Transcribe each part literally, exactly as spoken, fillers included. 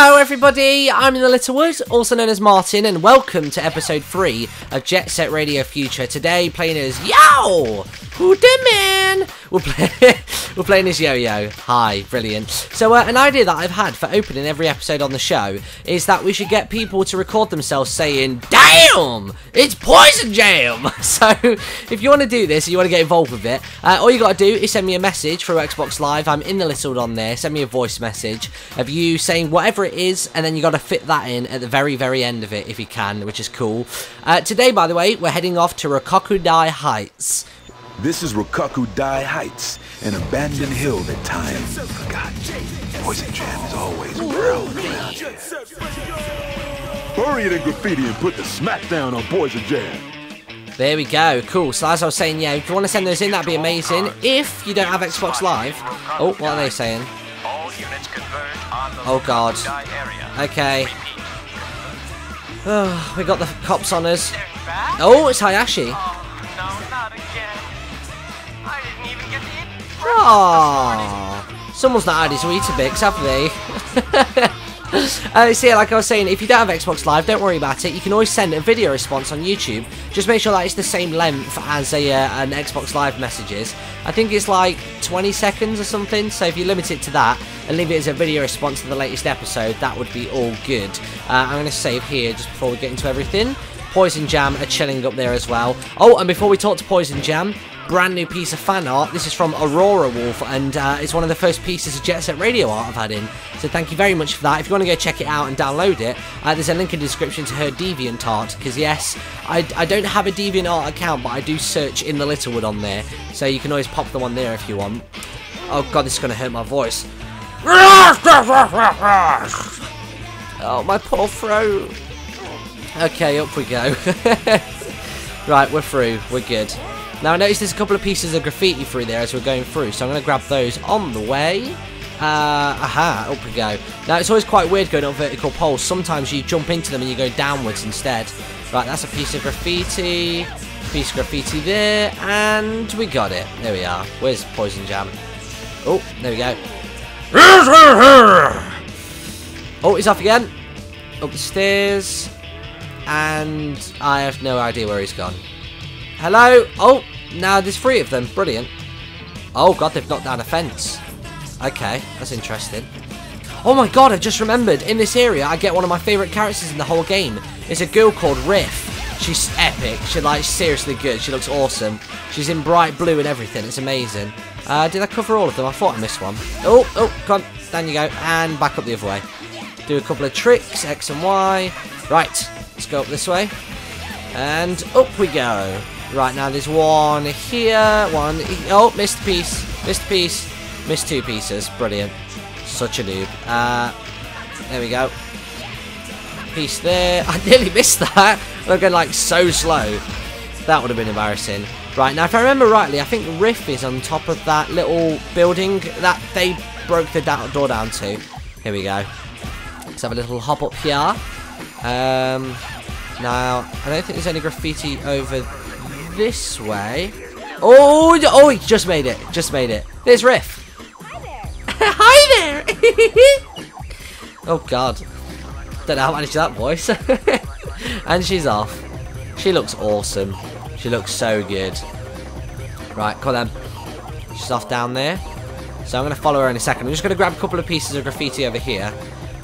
Hello everybody, I'm in the Littlewood, also known as Martin, and welcome to episode three of Jet Set Radio Future. Today, playing as Yo! Who did man? We're, play We're playing as Yo-Yo. Hi, brilliant. So uh, an idea that I've had for opening every episode on the show is that we should get people to record themselves saying, damn! It's Poison Jam! So, if you want to do this and you want to get involved with it, uh, all you got to do is send me a message through Xbox Live. I'm in the Littlewood on there. Send me a voice message of you saying what whatever it is, and then you got to fit that in at the very, very end of it if you can, which is cool. Uh, today, by the way, we're heading off to Rokkaku-dai Heights. This is Rokkaku-dai Heights, an abandoned hill that time forgot. Poison Jam is always prowling around here. Bury it in graffiti and put the smackdown on Poison Jam. There we go, cool. So as I was saying, yeah, if you want to send those in, that'd be amazing. If you don't have Xbox Live, oh, what are they saying? Oh god. Okay. Oh, we got the cops on us. Oh, it's Hayashi. Oh, someone's not had his Weetabix, have they? Uh, so yeah, like I was saying, if you don't have Xbox Live, don't worry about it. You can always send a video response on YouTube. Just make sure that it's the same length as a, uh, an Xbox Live message is. I think it's like twenty seconds or something, so if you limit it to that and leave it as a video response to the latest episode, that would be all good. Uh, I'm going to save here just before we get into everything. Poison Jam are chilling up there as well. Oh, and before we talk to Poison Jam, brand new piece of fan art. This is from Aurora Wolf, and uh, it's one of the first pieces of Jet Set Radio art I've had in, so thank you very much for that. If you want to go check it out and download it, uh, there's a link in the description to her DeviantArt, because yes, I, I don't have a DeviantArt account, but I do search in the Littlewood on there, so you can always pop them on there if you want. Oh god, this is going to hurt my voice. Oh, my poor throat. Okay, up we go. Right, we're through, we're good. Now I noticed there's a couple of pieces of graffiti through there as we're going through, so I'm going to grab those on the way. Uh, aha, up we go. Now it's always quite weird going up vertical poles, sometimes you jump into them and you go downwards instead. Right, that's a piece of graffiti, piece of graffiti there, and we got it. There we are. Where's Poison Jam? Oh, there we go. Oh, he's off again. Up the stairs, and I have no idea where he's gone. Hello? Oh, now there's three of them. Brilliant. Oh, God, they've knocked down a fence. Okay, that's interesting. Oh, my God, I just remembered. In this area, I get one of my favourite characters in the whole game. It's a girl called Riff. She's epic. She's, like, seriously good. She looks awesome. She's in bright blue and everything. It's amazing. Uh, did I cover all of them? I thought I missed one. Oh, oh, come on. Down you go. And back up the other way. Do a couple of tricks, X and Y. Right, let's go up this way. And up we go. Right, now there's one here, one... Oh, missed a piece, missed a piece, missed two pieces. Brilliant. Such a noob. Uh, there we go. Piece there. I nearly missed that. I'm going, like, so slow. That would have been embarrassing. Right, now if I remember rightly, I think Riff is on top of that little building that they broke the door down to. Here we go. Let's have a little hop up here. Um, now, I don't think there's any graffiti over... this way. Oh, oh, he just made it. Just made it. There's Riff. Hi there. Hi there. Oh, God. Don't know how I managed that voice. And she's off. She looks awesome. She looks so good. Right, come on then. She's off down there. So I'm going to follow her in a second. I'm just going to grab a couple of pieces of graffiti over here.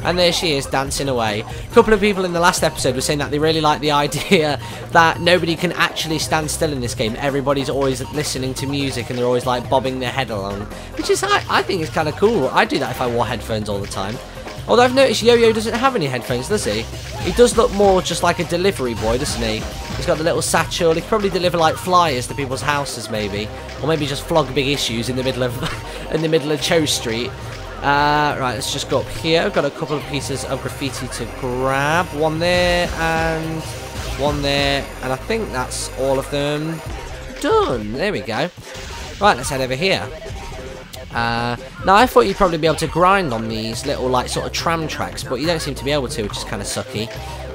And there she is, dancing away. A couple of people in the last episode were saying that they really like the idea that nobody can actually stand still in this game. Everybody's always listening to music and they're always, like, bobbing their head along. Which is, I, I think is kind of cool. I'd do that if I wore headphones all the time. Although I've noticed Yo-Yo doesn't have any headphones, does he? He does look more just like a delivery boy, doesn't he? He's got the little satchel. He could probably deliver, like, flyers to people's houses, maybe. Or maybe just flog big issues in the middle of, in the middle of Cho Street. Uh, right, let's just go up here. I've got a couple of pieces of graffiti to grab. One there, and one there. And I think that's all of them done. There we go. Right, let's head over here. Uh, now, I thought you'd probably be able to grind on these little, like, sort of tram tracks, but you don't seem to be able to, which is kind of sucky.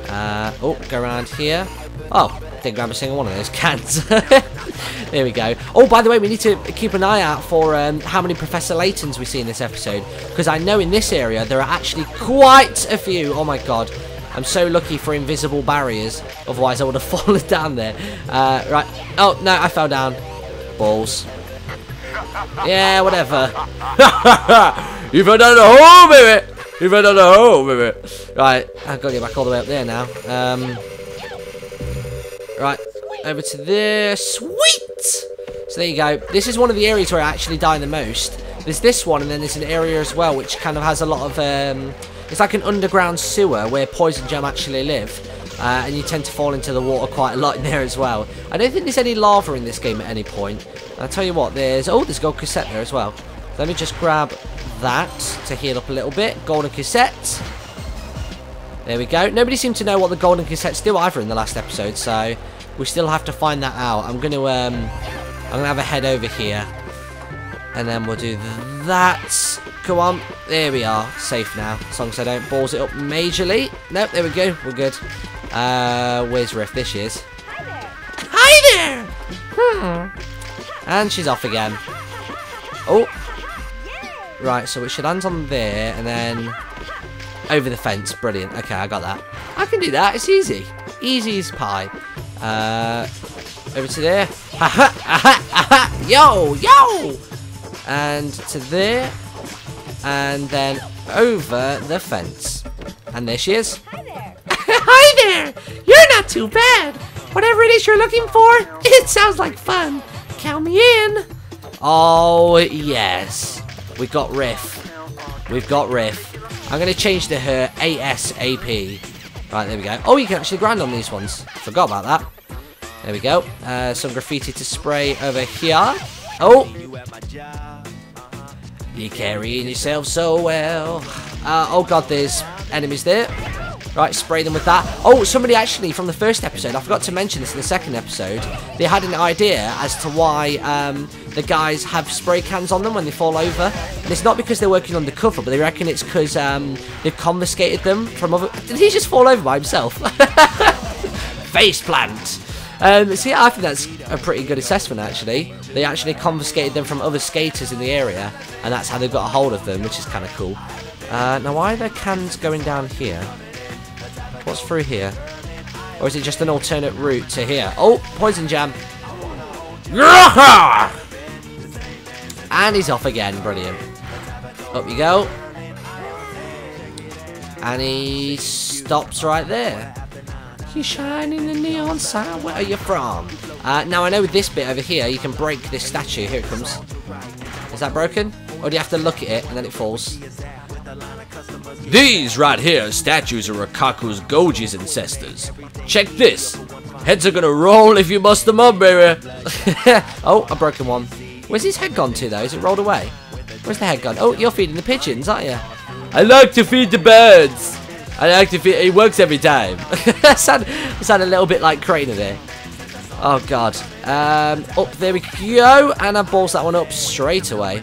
Uh, oh, go around here. Oh, Didn't grab a single one of those cans. There we go. Oh, by the way, we need to keep an eye out for um, how many Professor Laytons we see in this episode, because I know in this area there are actually quite a few. Oh my god, I'm so lucky for invisible barriers, otherwise I would have fallen down there. Uh, right. Oh no, I fell down. Balls. Yeah, whatever. You fell down the hole, baby. You fell down the hole, baby. Right, I've got to get back all the way up there now. Um, right, over to there. Sweet! So there you go. This is one of the areas where I actually die the most. There's this one, and then there's an area as well which kind of has a lot of... Um, it's like an underground sewer where Poison Jam actually live. Uh, and you tend to fall into the water quite a lot in there as well. I don't think there's any lava in this game at any point. And I'll tell you what, there's... Oh, there's gold cassette there as well. Let me just grab that to heal up a little bit. Golden cassette. There we go. Nobody seemed to know what the golden cassettes do either in the last episode, so we still have to find that out. I'm going to um, I'm going to have a head over here. And then we'll do that. Come on. There we are. Safe now. As long as I don't balls it up majorly. Nope, there we go. We're good. Uh, where's Riff? There she is. Hi there! Hi there! Hmm. And she's off again. Oh. Right, so it should land on there, and then over the fence. Brilliant. Okay, I got that. I can do that. It's easy. Easy as pie. Uh, over to there. Aha! Aha! Aha! Yo! Yo! And to there. And then over the fence. And there she is. Hi there! You're not too bad! Whatever it is you're looking for, it sounds like fun. Count me in! Oh, yes. We've got Riff. We've got Riff. I'm going to change to her ASAP. Right, there we go. Oh, you can actually grind on these ones. Forgot about that. There we go. Uh, some graffiti to spray over here. Oh! You're carrying yourself so well. Uh, oh, God, there's enemies there. Right, spray them with that. Oh, somebody actually from the first episode, I forgot to mention this in the second episode, they had an idea as to why um, the guys have spray cans on them when they fall over. And it's not because they're working undercover, but they reckon it's because um, they've confiscated them from other... Did he just fall over by himself? Face plant! Um, so yeah, I think that's a pretty good assessment actually. They actually confiscated them from other skaters in the area, and that's how they got a hold of them, which is kind of cool. Uh, now, why are there cans going down here? What's through here? Or is it just an alternate route to here? Oh, Poison Jam. And he's off again. Brilliant. Up you go. And he stops right there. You shine in the neon sign. Where are you from? Uh, now, I know with this bit over here, you can break this statue. Here it comes. Is that broken? Or do you have to look at it and then it falls? These right here statues are Rokkaku's Goji's ancestors. Check this. Heads are gonna roll if you bust them up, baby. Oh, a broken one. Where's his head gone to, though? Is it rolled away? Where's the head gone? Oh, you're feeding the pigeons, aren't you? I like to feed the birds. I like to feed... It works every time. I sound, I sound a little bit like Crainer there. Oh, God. Um, up, there we go. And I balls that one up straight away.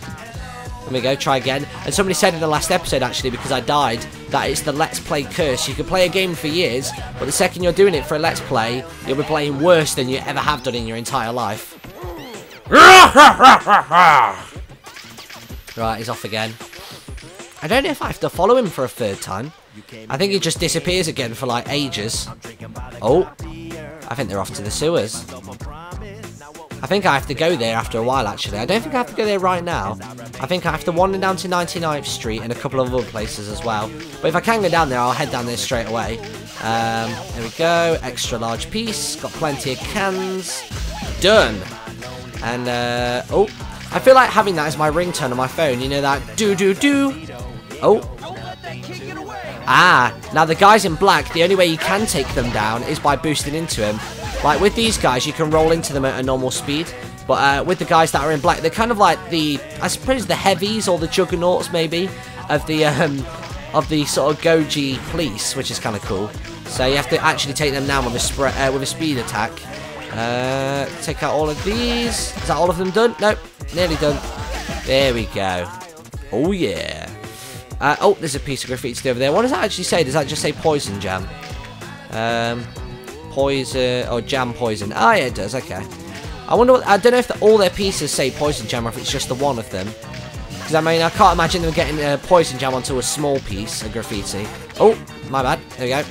There we go, try again. And somebody said in the last episode, actually, because I died, that it's the Let's Play curse. You can play a game for years, but the second you're doing it for a Let's Play, you'll be playing worse than you ever have done in your entire life. Right, he's off again. I don't know if I have to follow him for a third time. I think he just disappears again for, like, ages. Oh, I think they're off to the sewers. I think I have to go there after a while, actually. I don't think I have to go there right now. I think I have to wander down to ninety-ninth street and a couple of other places as well. But if I can go down there, I'll head down there straight away. Um, there we go. Extra large piece. Got plenty of cans. Done. And, uh, oh. I feel like having that as my ringtone on my phone. You know that do-do-do. Oh. Ah. Now, the guys in black, the only way you can take them down is by boosting into him. Like, with these guys, you can roll into them at a normal speed. But uh, with the guys that are in black, they're kind of like the, I suppose, the heavies or the juggernauts, maybe, of the um, of the sort of Goji police, which is kind of cool. So you have to actually take them down with a, sp uh, with a speed attack. Uh, take out all of these. Is that all of them done? Nope. Nearly done. There we go. Oh, yeah. Uh, oh, there's a piece of graffiti over there. What does that actually say? Does that just say Poison Jam? Um... Poison or Jam Poison. Ah, yeah, it does. Okay. I wonder what, I don't know if the, all their pieces say Poison Jam or if it's just the one of them. Because, I mean, I can't imagine them getting uh, Poison Jam onto a small piece of graffiti. Oh, my bad. There we go.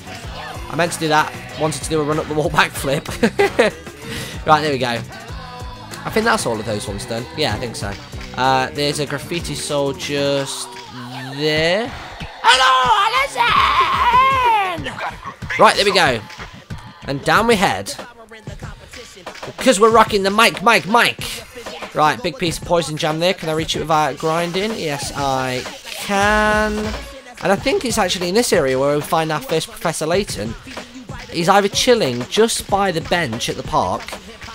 I meant to do that. Wanted to do a run-up-the-wall backflip. Right, there we go. I think that's all of those ones done. Yeah, I think so. Uh, there's a graffiti soul just there. Hello, Alison! Right, there we go. And down we head. Because we're rocking the mic, mic, mic. Right, big piece of Poison Jam there. Can I reach it without grinding? Yes, I can. And I think it's actually in this area where we find our first Professor Layton. He's either chilling just by the bench at the park,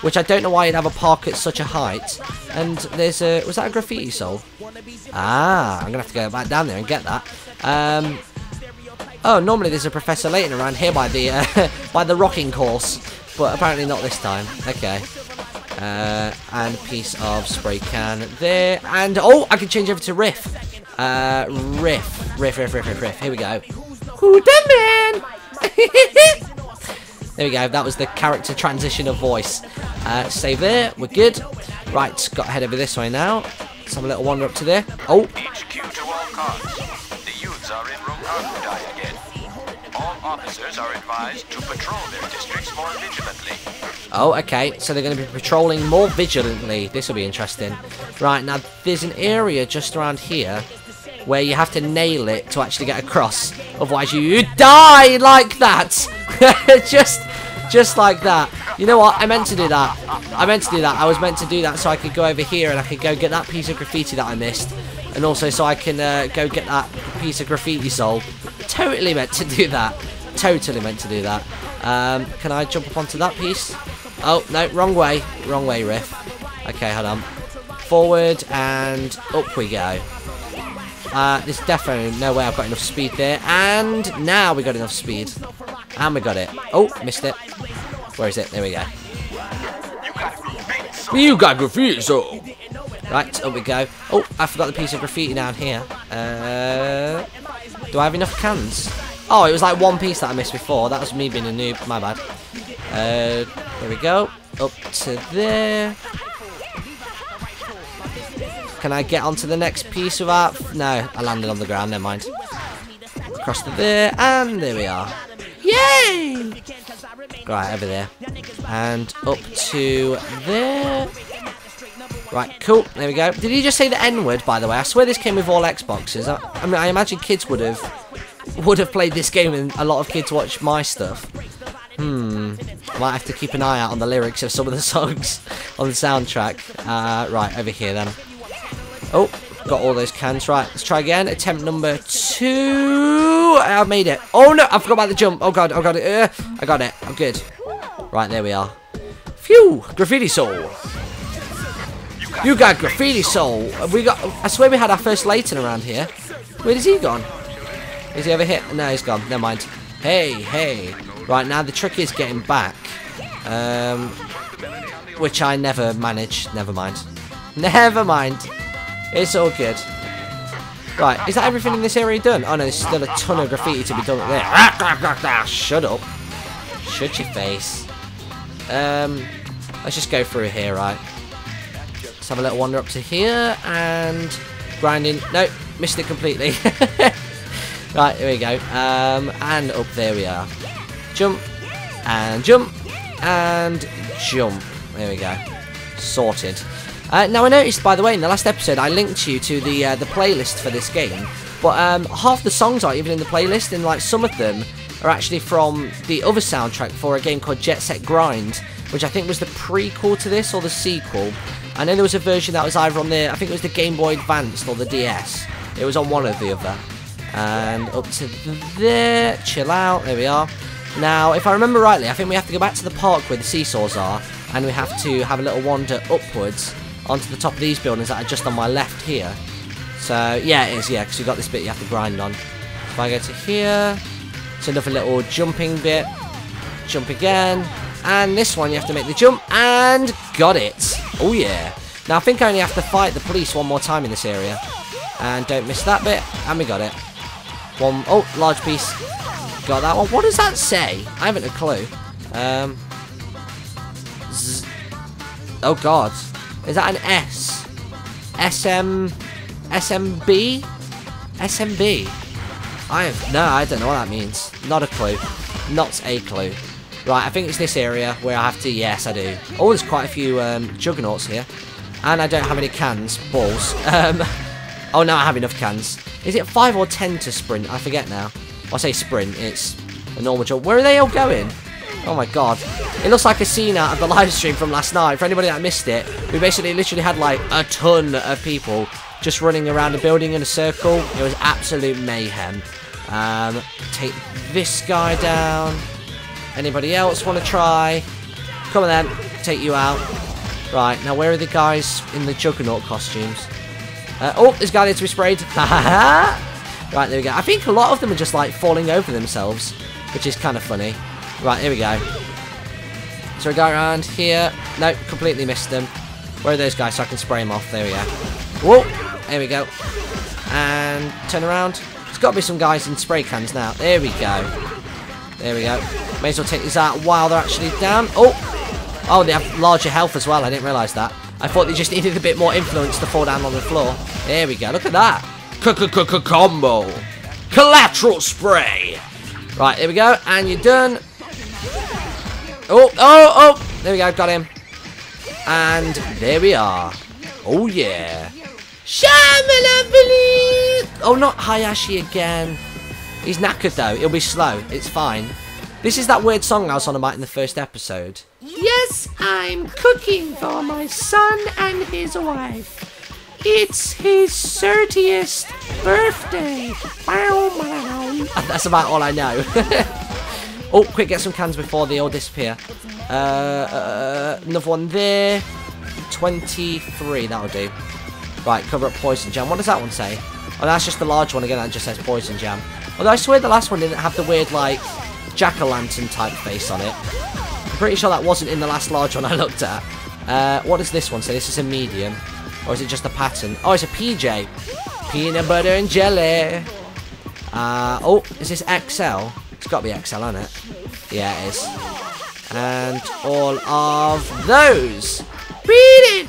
which I don't know why you'd have a park at such a height. And there's a... Was that a graffiti soul? Ah, I'm going to have to go back down there and get that. Um, oh, normally there's a Professor Layton around here by the uh, by the rocking course. But apparently not this time. Okay. Uh, and piece of spray can there. And... Oh, I can change over to Riff. Uh, Riff. Riff, Riff, Riff, Riff, Riff. Here we go. Who the man? There we go, that was the character transition of voice. Uh, save there, we're good. Right, got to head over this way now. Let's have a little wander up to there. Oh! H Q to all cars. The youths are in Rokkaku-dai again. All officers are advised to patrol their districts more vigilantly. Oh, okay, so they're going to be patrolling more vigilantly. This will be interesting. Right, now there's an area just around here where you have to nail it to actually get across. Otherwise you, you die like that! just just like that. You know what? I meant to do that. I meant to do that. I was meant to do that so I could go over here and I could go get that piece of graffiti that I missed. And also so I can uh, go get that piece of graffiti soul. Totally meant to do that. Totally meant to do that. Um, can I jump up onto that piece? Oh, no. Wrong way. Wrong way, Riff. Okay, hold on. Forward and up we go. Uh, there's definitely no way I've got enough speed there. And now we got enough speed. And we got it. Oh, missed it. Where is it? There we go. You got graffiti, so. Right, up we go. Oh, I forgot the piece of graffiti down here. Uh, do I have enough cans? Oh, it was like one piece that I missed before. That was me being a noob. My bad. Uh, there we go. Up to there. Can I get onto the next piece of that? No, I landed on the ground, never mind. Across to there, and there we are. Yay! Right, over there. And up to there. Right, cool, there we go. Did he just say the N-word, by the way? I swear this came with all Xboxes. I, I mean, I imagine kids would have would have played this game and a lot of kids watch my stuff. Hmm, might have to keep an eye out on the lyrics of some of the songs on the soundtrack. Uh, right, over here then. Oh, got all those cans. Right, let's try again. Attempt number two. I made it. Oh, no. I forgot about the jump. Oh, God. Oh, God. Uh, I got it. I'm good. Right, there we are. Phew. Graffiti soul. You got graffiti soul. We got... I swear we had our first Layton around here. Where is he gone? Is he over here? No, he's gone. Never mind. Hey, hey. Right, now the trick is getting back. Um, which I never managed. Never mind. Never mind. It's all good. Right, is that everything in this area done? Oh no, there's still a ton of graffiti to be done up there. Shut up. Shut your face. Um, let's just go through here, right? Let's have a little wander up to here, and... grinding. No, missed it completely. Right, here we go. Um, and up there we are. Jump, and jump, and jump. There we go. Sorted. Uh, now I noticed, by the way, in the last episode I linked you to the uh, the playlist for this game, but um, half the songs aren't even in the playlist, and like some of them are actually from the other soundtrack for a game called Jet Set Grind, which I think was the prequel to this or the sequel. I know there was a version that was either on the, I think it was the Game Boy Advance or the D S. It was on one or the other. And up to there, chill out. There we are. Now, if I remember rightly, I think we have to go back to the park where the seesaws are, and we have to have a little wander upwards onto the top of these buildings that are just on my left here. So, yeah, it is, yeah, because you've got this bit you have to grind on. If I go to here, it's another little jumping bit. Jump again. And this one, you have to make the jump. And got it. Oh, yeah. Now, I think I only have to fight the police one more time in this area. And don't miss that bit. And we got it. One, oh, large piece. Got that one. What does that say? I haven't a clue. Um, z oh God, is that an S? S M S M B? S M B? I have no, I don't know what that means. Not a clue. Not a clue. Right, I think it's this area where I have to. Yes, I do. Oh, there's quite a few um, juggernauts here, and I don't have any cans. Balls. Um, oh no, I have enough cans. Is it five or ten to sprint? I forget now. I say sprint. It's a normal jump. Where are they all going? Oh my God! It looks like a scene out of the live stream from last night. For anybody that missed it, we basically literally had like a ton of people just running around the building in a circle. It was absolute mayhem. Um, take this guy down. Anybody else want to try? Come on then, take you out. Right, now where are the guys in the juggernaut costumes? Uh, oh, this guy needs to be sprayed. Right, there we go. I think a lot of them are just like falling over themselves, which is kind of funny. Right, here we go. So we go around here. Nope, completely missed them. Where are those guys so I can spray them off? There we go. Whoa, there we go. And turn around. There's got to be some guys in spray cans now. There we go. There we go. May as well take these out while they're actually down. Oh! Oh, they have larger health as well. I didn't realise that. I thought they just needed a bit more influence to fall down on the floor. There we go. Look at that. C-c-c-combo. Collateral spray. Right, here we go. And you're done. Oh, oh, oh. There we go. Got him. And there we are. Oh, yeah. Shamala, oh, not Hayashi again. He's knackered though, he'll be slow, it's fine. This is that weird song I was on about in the first episode. Yes, I'm cooking for my son and his wife. It's his thirtieth birthday. That's about all I know. Oh, quick, get some cans before they all disappear. Uh, uh, another one there. twenty-three, that'll do. Right, cover up Poison Jam. What does that one say? Oh, that's just the large one again that just says Poison Jam. Although I swear the last one didn't have the weird, like, jack-o'-lantern type face on it. I'm pretty sure that wasn't in the last large one I looked at. Uh, what does this one say? This is a medium. Or is it just a pattern? Oh, it's a P J. Peanut butter and jelly. Uh, oh, is this X L? It's got to be X L, hasn't it? Yeah, it is. And all of those. Read it.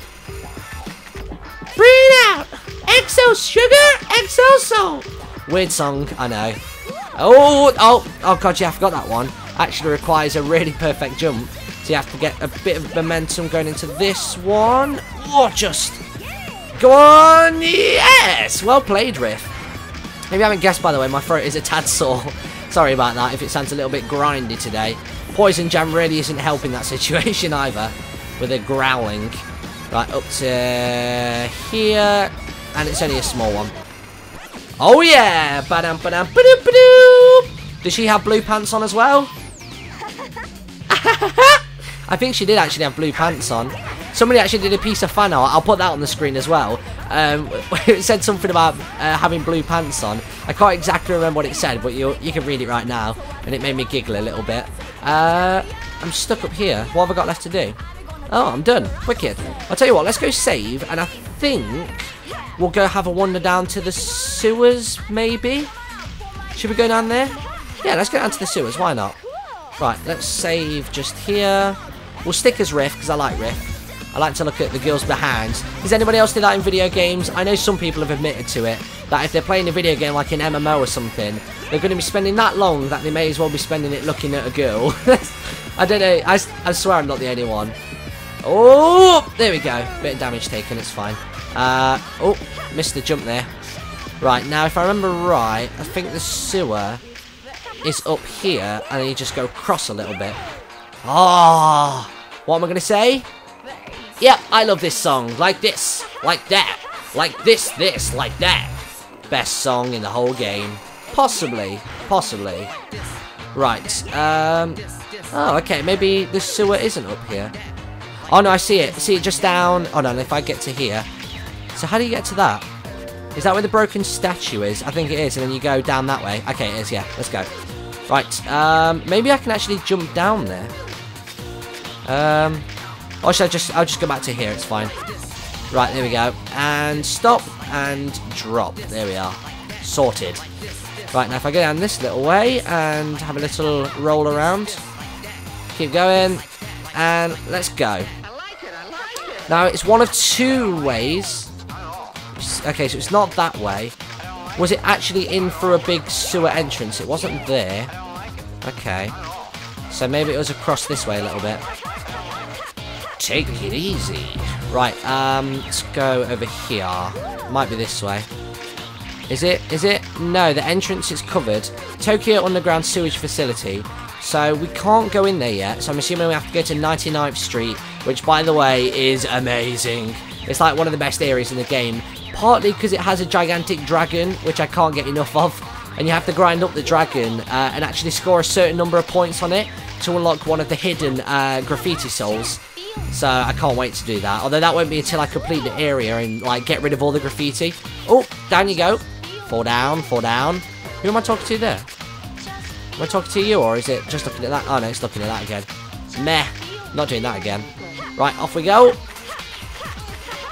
Read out. X L sugar, X L salt. Weird song, I know. Oh, oh, oh God, yeah, I forgot that one. Actually requires a really perfect jump. So you have to get a bit of momentum going into this one. Oh, just go on. Yes, well played, Riff. If you haven't guessed, by the way, my throat is a tad sore. Sorry about that if it sounds a little bit grindy today. Poison Jam really isn't helping that situation either, with a growling. Right, up to here. And it's only a small one. Oh yeah! Ba-dum, ba-dum, ba-dum, ba-dum. Does she have blue pants on as well? I think she did actually have blue pants on. Somebody actually did a piece of fan art. I'll put that on the screen as well. Um, it said something about uh, having blue pants on. I can't exactly remember what it said, but you you can read it right now. And it made me giggle a little bit. Uh, I'm stuck up here. What have I got left to do? Oh, I'm done. Wicked. I'll tell you what, let's go save. And I think we'll go have a wander down to the sewers, maybe? Should we go down there? Yeah, let's go down to the sewers. Why not? Right, let's save just here. We'll stick as Riff, because I like Riff. I like to look at the girls behind. Does anybody else do that in video games? I know some people have admitted to it, that if they're playing a video game like an M M O or something, they're going to be spending that long that they may as well be spending it looking at a girl. I don't know. I, I swear I'm not the only one. Oh, there we go. Bit of damage taken. It's fine. Uh, oh, missed the jump there. Right, now if I remember right, I think the sewer is up here, and you just go across a little bit. Ah, oh, what am I going to say? Yep, I love this song. Like this, like that, like this, this, like that. Best song in the whole game. Possibly, possibly. Right, um, oh, okay, maybe the sewer isn't up here. Oh, no, I see it. I see it just down. Oh, no, if I get to here. So how do you get to that? Is that where the broken statue is? I think it is, and then you go down that way. Okay, it is, yeah. Let's go. Right, um, maybe I can actually jump down there. Um, or should I just, I'll just go back to here, it's fine. Right, there we go. And stop, and drop. There we are. Sorted. Right, now if I go down this little way, and have a little roll around. Keep going. And let's go. Now, it's one of two ways. Okay, so it's not that way. Was it actually in for a big sewer entrance? It wasn't there. Okay. So maybe it was across this way a little bit. Take it easy. Right, um, let's go over here. Might be this way. Is it? Is it? No, the entrance is covered. Tokyo Underground Sewage Facility. So we can't go in there yet. So I'm assuming we have to go to ninety-ninth street, which, by the way, is amazing. It's like one of the best areas in the game. Partly because it has a gigantic dragon, which I can't get enough of. And you have to grind up the dragon uh, and actually score a certain number of points on it to unlock one of the hidden uh, graffiti souls. So I can't wait to do that. Although that won't be until I complete the area and like get rid of all the graffiti. Oh, down you go. Fall down, fall down. Who am I talking to there? Am I talking to you, or is it just looking at that? Oh no, it's looking at that again. Meh. Not doing that again. Right, off we go.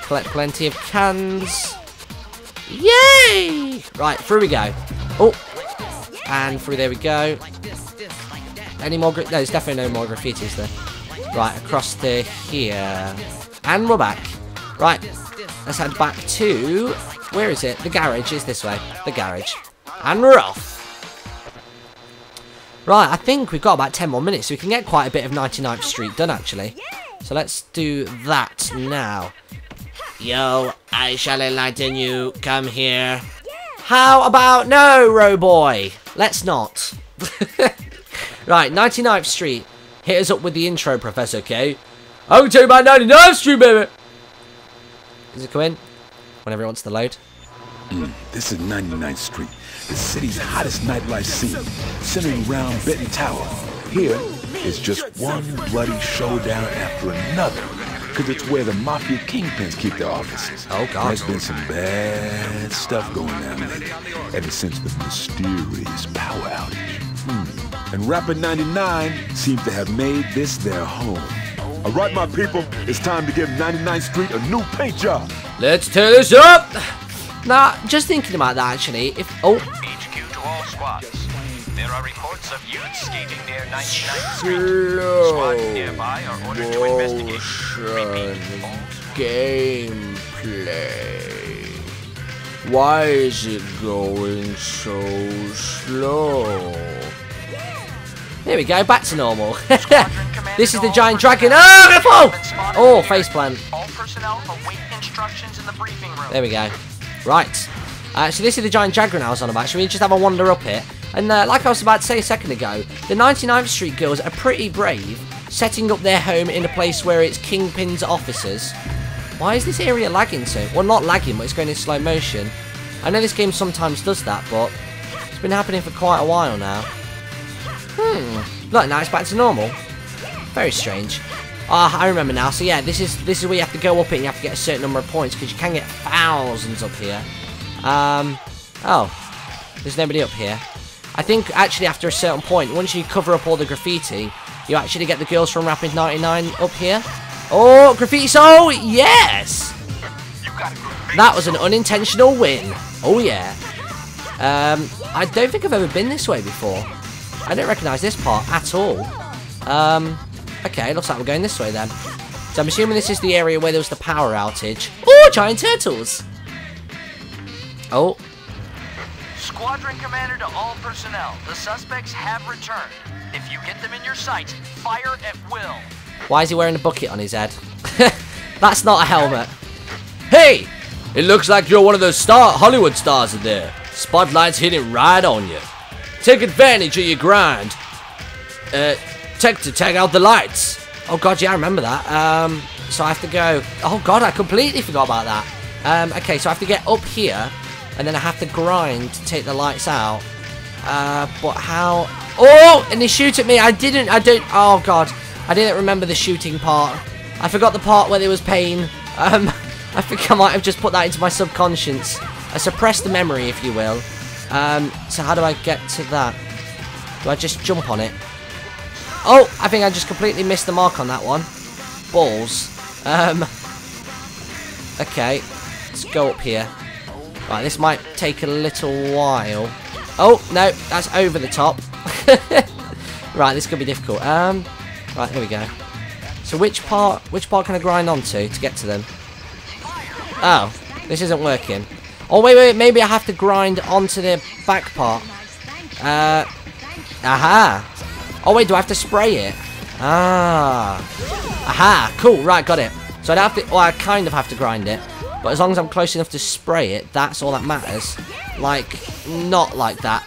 Collect plenty of cans. Yay! Right, through we go. Oh, and through there we go. Any more? No, there's definitely no more graffitis there. Right, across to here, and we're back. Right, let's head back to where is it? The garage is this way. The garage, and we're off. Right, I think we've got about ten more minutes, so we can get quite a bit of ninety-ninth street done actually. So let's do that now. Yo, I shall enlighten you. Come here. How about no, Roboy? Let's not. Right, ninety-ninth street. Hit us up with the intro, Professor K. I'll tell you about ninety-ninth street, baby. Does it come in? Whenever it wants to load. Mm, this is ninety-ninth street, the city's hottest nightlife scene, centered around Benton Tower. Here is just one bloody showdown after another, because it's where the mafia kingpins keep their offices. Oh, God. There's been some bad stuff going down lately, ever since the mysterious power outage. Mm. And Rapid ninety-nine seems to have made this their home. All right, my people, it's time to give ninety-ninth street a new paint job. Let's tear this up! Now, just thinking about that actually, if oh H Q to all squads. There are reports of youth skating near ninety-ninth street. Squads nearby are ordered to investigate. Repeat. Gameplay. Why is it going so slow? There we go, back to normal. This is the giant dragon. Oh, oh faceplant. All personnel await instructions in the briefing room. There we go. Right, uh, so this is the giant dragon I was on about. Should we just have a wander up here? And uh, like I was about to say a second ago, the ninety-ninth street girls are pretty brave, setting up their home in a place where it's Kingpin's offices. Why is this area lagging so? Well, not lagging, but it's going in slow motion. I know this game sometimes does that, but it's been happening for quite a while now. Hmm. Look, now it's back to normal. Very strange. Ah, uh, I remember now. So yeah, this is this is where you have to go up it and you have to get a certain number of points because you can get thousands up here. Um, oh, there's nobody up here. I think actually after a certain point, once you cover up all the graffiti, you actually get the girls from Rapid ninety-nine up here. Oh, graffiti soul! Yes! That was an unintentional win. Oh yeah. Um, I don't think I've ever been this way before. I don't recognise this part at all. Um... Okay, looks like we're going this way then. So I'm assuming this is the area where there was the power outage. Oh, giant turtles! Oh. Squadron commander to all personnel. The suspects have returned. If you get them in your sights, fire at will. Why is he wearing a bucket on his head? That's not a helmet. Hey! It looks like you're one of those star Hollywood stars in there. Spotlight's hitting right on you. Take advantage of your grind. Uh... Tech to tag out the lights. Oh god, yeah, I remember that. Um, so I have to go. Oh god, I completely forgot about that. Um, okay, so I have to get up here, and then I have to grind to take the lights out. Uh, but how? Oh, and they shoot at me. I didn't. I don't. Oh god, I didn't remember the shooting part. I forgot the part where there was pain. Um, I think I might have just put that into my subconscious. I suppressed the memory, if you will. Um, so how do I get to that? Do I just jump on it? Oh, I think I just completely missed the mark on that one. Balls. Um, okay, let's go up here. Right, this might take a little while. Oh, no, that's over the top. Right, this could be difficult. Um, Right, here we go. So which part which part can I grind onto to get to them? Oh, this isn't working. Oh, wait, wait, maybe I have to grind onto the back part. Uh, aha. Oh, wait, do I have to spray it? Ah. Aha, cool, right, got it. So I'd have to, well, I kind of have to grind it. But as long as I'm close enough to spray it, that's all that matters. Like, not like that.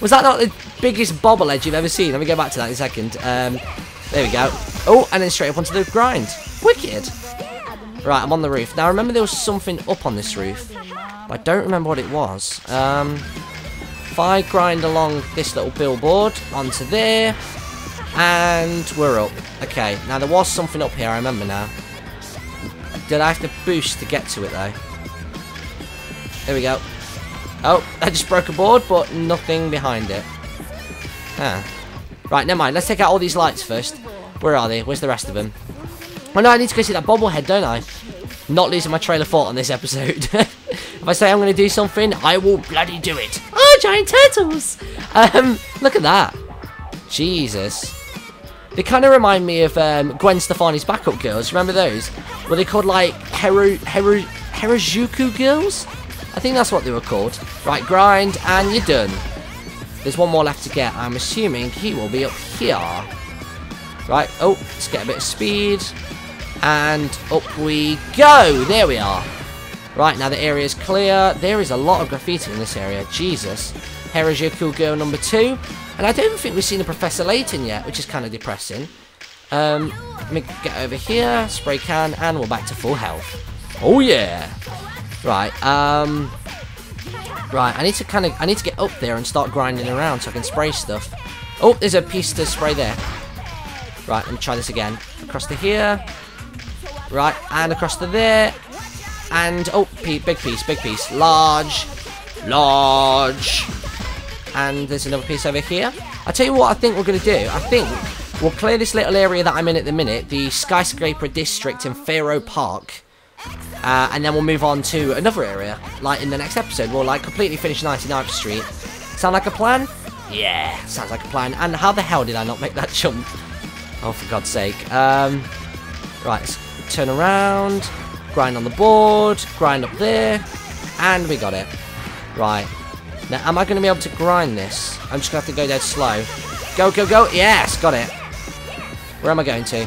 Was that not the biggest bobblehead you've ever seen? Let me go back to that in a second. Um, there we go. Oh, and then straight up onto the grind. Wicked. Right, I'm on the roof. Now, I remember there was something up on this roof. But I don't remember what it was. Um, if I grind along this little billboard, onto there. And we're up. Okay, now there was something up here, I remember now. Did I have to boost to get to it, though? There we go. Oh, I just broke a board, but nothing behind it. Ah. Right, never mind. Let's take out all these lights first. Where are they? Where's the rest of them? Oh, no, I need to go see that bobblehead, don't I? Not losing my trail of thought on this episode. If I say I'm going to do something, I will bloody do it. Oh, giant turtles! Um, look at that. Jesus. They kind of remind me of um, Gwen Stefani's backup girls. Remember those? Were they called like Harajuku Hara, Harajuku Girls? I think that's what they were called. Right, grind, and you're done. There's one more left to get. I'm assuming he will be up here. Right, oh, let's get a bit of speed. And up we go. There we are. Right, now the area's clear. There is a lot of graffiti in this area. Jesus. Harajuku Girl number two. And I don't think we've seen the Professor Layton yet, which is kind of depressing. Um, let me get over here, spray can, and we're back to full health. Oh yeah! Right, um... Right, I need to kind of... I need to get up there and start grinding around so I can spray stuff. Oh, there's a piece to spray there. Right, let me try this again. Across to here. Right, and across to there. And... Oh, big piece, big piece. Large. Large. And there's another piece over here. I'll tell you what I think we're going to do. I think... We'll clear this little area that I'm in at the minute, the skyscraper district in Pharaoh Park, uh, and then we'll move on to another area, like in the next episode. We'll like completely finish ninety-ninth street. Sound like a plan? Yeah, sounds like a plan. And how the hell did I not make that jump? Oh, for God's sake. Um, right, let's turn around, grind on the board, grind up there, and we got it. Right. Now, am I going to be able to grind this? I'm just going to have to go dead slow. Go, go, go. Yes, got it. Where am I going to?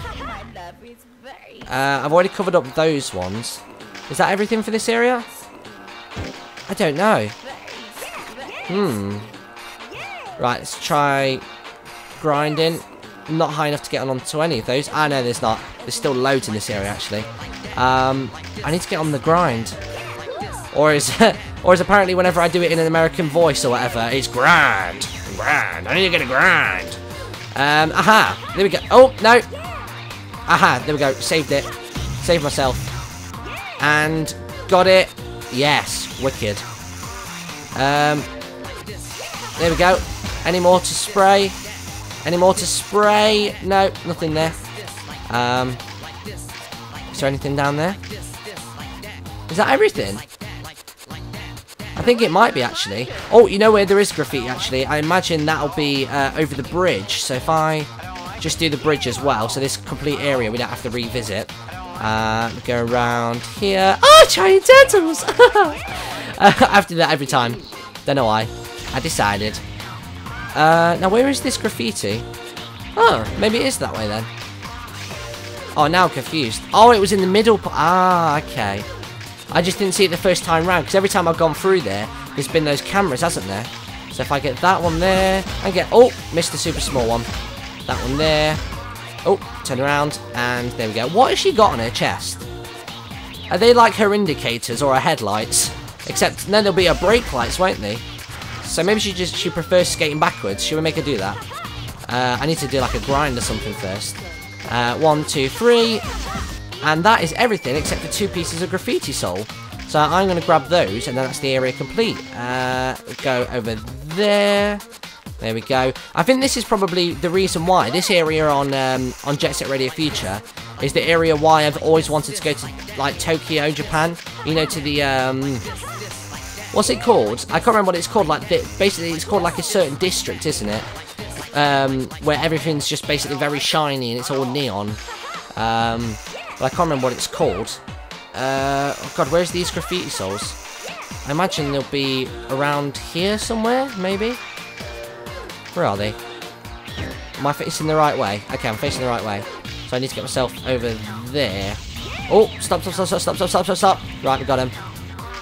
Uh, I've already covered up those ones. Is that everything for this area? I don't know. Hmm. Right, let's try grinding. Not high enough to get on onto any of those. Ah, no, there's not. There's still loads in this area, actually. Um, I need to get on the grind. Or is, or is apparently whenever I do it in an American voice or whatever, it's grind. Grind. I need to get a grind. Um, aha, there we go. Oh, no. Aha, there we go. Saved it. Saved myself. And got it. Yes, wicked. Um, there we go. Any more to spray? Any more to spray? No, nothing there. Um, is there anything down there? Is that everything? I think it might be, actually. Oh, you know where there is graffiti, actually. I imagine that'll be uh, over the bridge. So if I just do the bridge as well, so this complete area we don't have to revisit. Uh, go around here. Oh, giant turtles! uh, I have to do that every time. Don't know why. I decided. Uh, now, where is this graffiti? Oh, maybe it is that way, then. Oh, now I'm confused. Oh, it was in the middle. Ah, okay. I just didn't see it the first time round, because every time I've gone through there, there's been those cameras, hasn't there? So if I get that one there, and get... Oh, missed the super small one. That one there. Oh, turn around, and there we go. What has she got on her chest? Are they like her indicators or her headlights? Except, no, there'll be her brake lights, won't they? So maybe she just she prefers skating backwards. Should we make her do that? Uh, I need to do like a grind or something first. Uh, one, two, three... And that is everything except for two pieces of graffiti soul. So I'm going to grab those, and then that's the area complete. Uh, go over there. There we go. I think this is probably the reason why this area on um, on Jet Set Radio Future is the area why I've always wanted to go to, like, Tokyo, Japan. You know, to the um, what's it called? I can't remember what it's called. Like, basically, it's called like a certain district, isn't it? um, where everything's just basically very shiny and it's all neon. Um, but I can't remember what it's called. Uh, oh god, where's these graffiti souls? I imagine they'll be around here somewhere, maybe? Where are they? Am I facing the right way? Okay, I'm facing the right way. So I need to get myself over there. Oh, stop, stop, stop, stop, stop, stop, stop, stop. Right, we got him.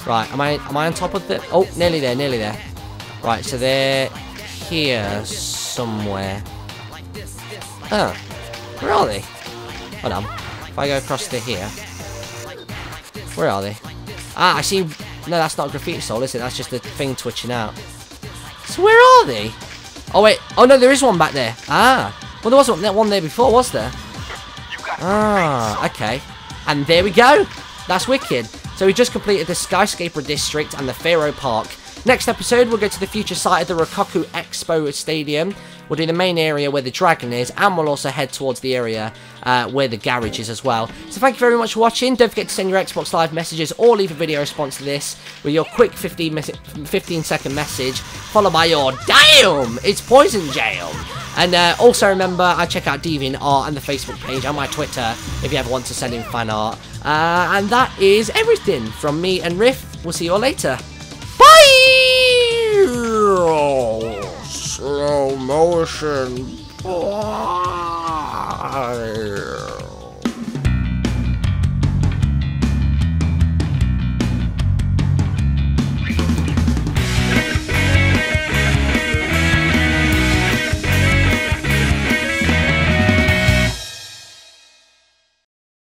Right, am I am I on top of the... Oh, nearly there, nearly there. Right, so they're here somewhere. Oh, where are they? Hold on. If I go across to here... Where are they? Ah, I see... No, that's not a graffiti soul, is it? That's just the thing twitching out. So where are they? Oh, wait. Oh, no, there is one back there. Ah. Well, there wasn't one there before, was there? Ah, okay. And there we go. That's wicked. So we just completed the Skyscraper District and the Pharaoh Park. Next episode, we'll go to the future site of the Rokkaku Expo Stadium. We'll do the main area where the dragon is, and we'll also head towards the area uh, where the garage is as well. So thank you very much for watching. Don't forget to send your Xbox Live messages or leave a video response to this with your quick fifteen second message, followed by your damn, it's Poison Jam. And uh, also remember, I check out DeviantArt and the Facebook page and my Twitter if you ever want to send in fan art. Uh, and that is everything from me and Riff. We'll see you all later. Slow motion. Bye.